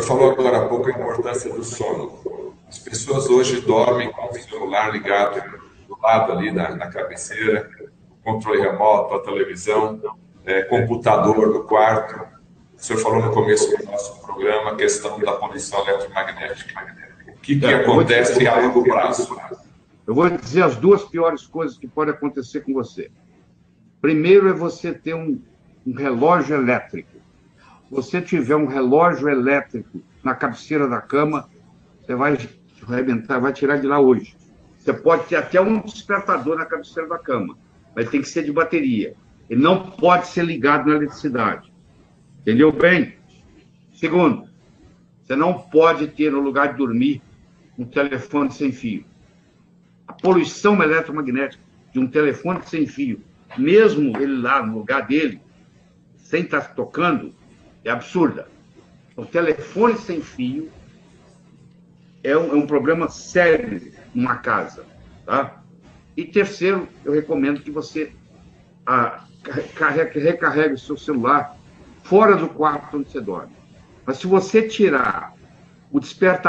senhor falou agora há pouco a importância do sono. As pessoas hoje dormem com o celular ligado do lado ali na cabeceira, controle remoto, a televisão, computador no quarto. O senhor falou no começo do nosso programa a questão da poluição eletromagnética. O que acontece a longo prazo? Eu vou dizer as duas piores coisas que podem acontecer com você. Primeiro é você ter um relógio elétrico. Se você tiver um relógio elétrico na cabeceira da cama, você vai arrebentar, vai tirar de lá hoje. Você pode ter até um despertador na cabeceira da cama, mas tem que ser de bateria. Ele não pode ser ligado na eletricidade. Entendeu bem? Segundo, você não pode ter, no lugar de dormir, um telefone sem fio. A poluição eletromagnética de um telefone sem fio, mesmo ele lá no lugar dele, sem estar tocando, é absurda. O telefone sem fio é um problema sério numa casa, tá? E terceiro, eu recomendo que você recarregue o seu celular fora do quarto onde você dorme. Mas se você tirar o despertador